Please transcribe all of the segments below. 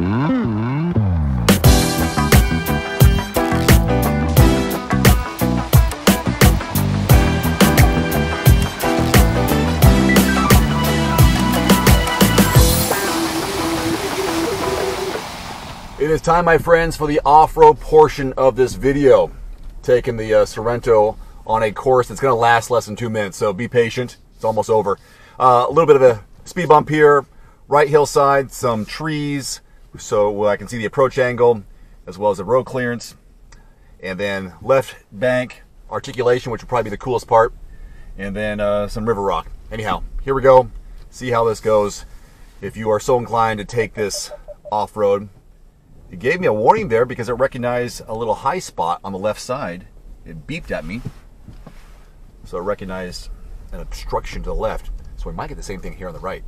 It is time, my friends, for the off-road portion of this video. Taking the Sorento on a course that's going to last less than 2 minutes, so be patient. It's almost over. A little bit of a speed bump here, right hillside, some trees, so I can see the approach angle as well as the road clearance, and then left bank articulation, which will probably be the coolest part, and then some river rock. Anyhow, here we go. See how this goes. If you are so inclined to take this off-road. It gave me a warning there because it recognized a little high spot on the left side. It beeped at me. So it recognized an obstruction to the left. So we might get the same thing here on the right.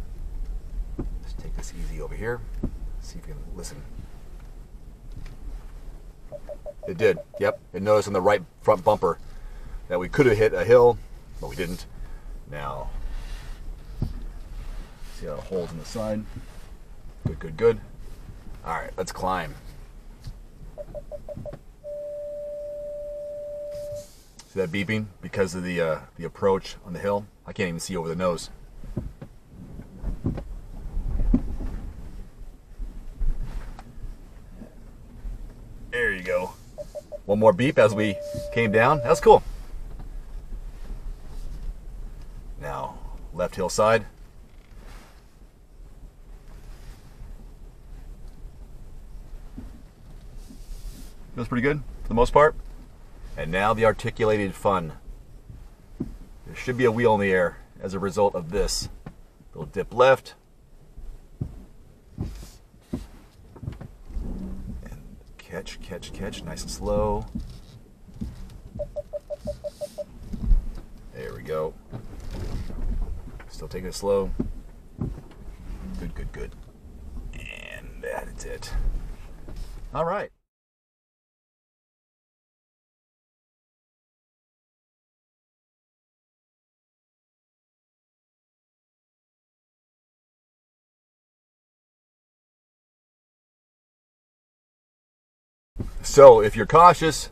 Let's take this easy over here. See if you can listen. It did. Yep. It noticed on the right front bumper that we could have hit a hill, but we didn't. Now, see how it holds on the side. Good, good, good. All right, let's climb. See that beeping because of the approach on the hill? I can't even see over the nose. There you go. One more beep as we came down. That's cool. Now, left hillside. Feels pretty good for the most part. And now the articulated fun. There should be a wheel in the air as a result of this. Little dip left. And catch, catch, catch, nice and slow. There we go. Still taking it slow. Good, good, good. And that is it. All right. So if you're cautious,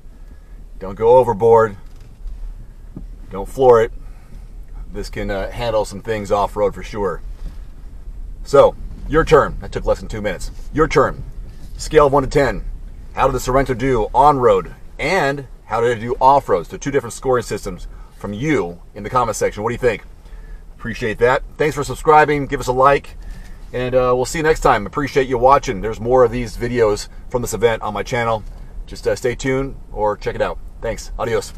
don't go overboard, don't floor it. This can handle some things off-road for sure. So your turn. That took less than 2 minutes. Your turn. Scale of 1 to 10. How did the Sorento do on-road and how did it do off-road? So two different scoring systems from you in the comment section. What do you think? Appreciate that. Thanks for subscribing. Give us a like. And we'll see you next time. Appreciate you watching. There's more of these videos from this event on my channel. Just stay tuned or check it out. Thanks. Adios.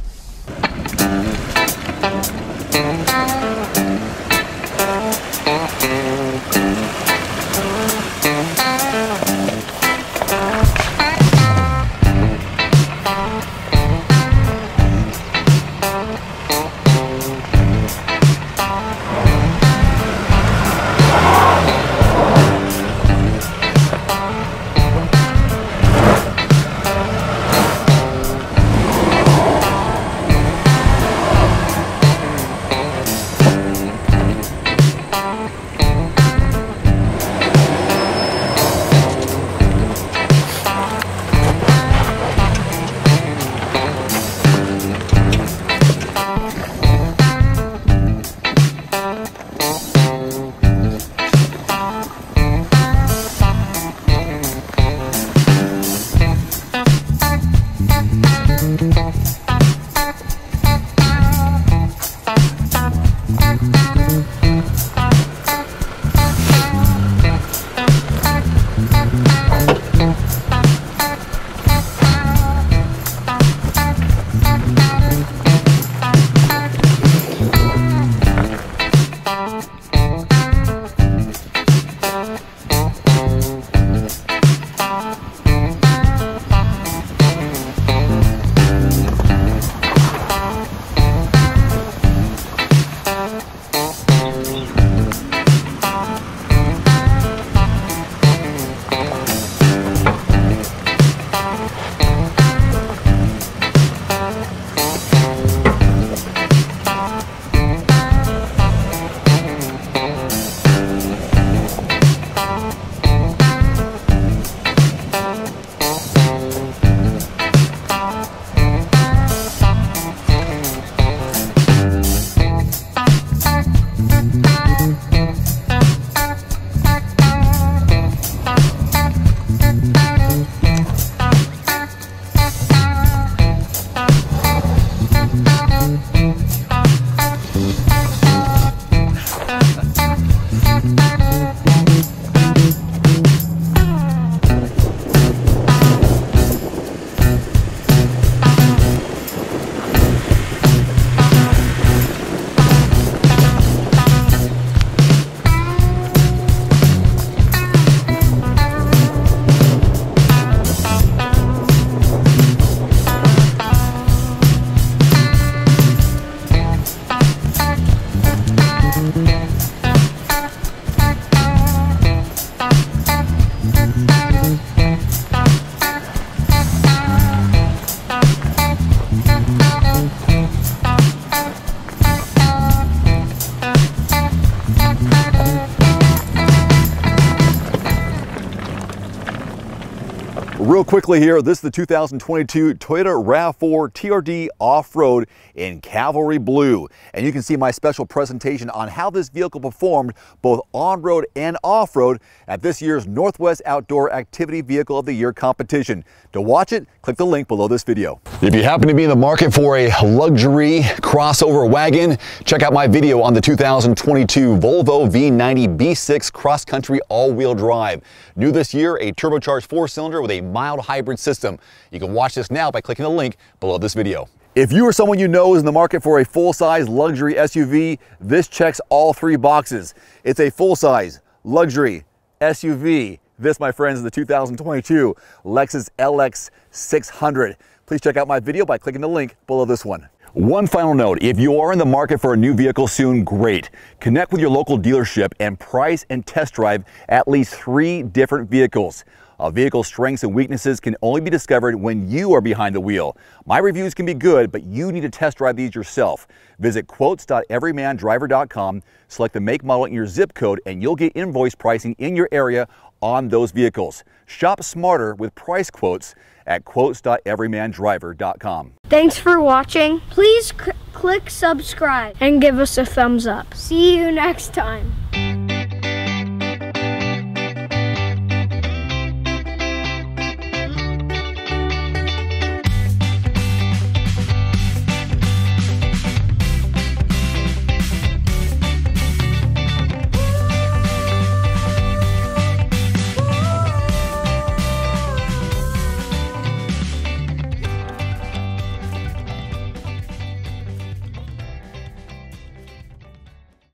Real quickly here, this is the 2022 Toyota RAV4 TRD Off-Road in Cavalry Blue. And you can see my special presentation on how this vehicle performed both on-road and off-road at this year's Northwest Outdoor Activity Vehicle of the Year competition. To watch it, click the link below this video. If you happen to be in the market for a luxury crossover wagon, check out my video on the 2022 Volvo V90 B6 Cross-Country all-wheel drive. New this year, a turbocharged four-cylinder with a mild hybrid system. You can watch this now by clicking the link below this video. If you or someone you know is in the market for a full-size luxury SUV, this checks all three boxes. It's a full-size luxury SUV. This, my friends, is the 2022 Lexus LX 600. Please check out my video by clicking the link below this one. One final note, if you are in the market for a new vehicle soon, great. Connect with your local dealership and price and test drive at least 3 different vehicles. A vehicle's strengths and weaknesses can only be discovered when you are behind the wheel. My reviews can be good, but you need to test drive these yourself. Visit quotes.everymandriver.com, select the make, model, and your zip code, and you'll get invoice pricing in your area on those vehicles. Shop smarter with price quotes at quotes.everymandriver.com. Thanks for watching. Please click subscribe and give us a thumbs up. See you next time.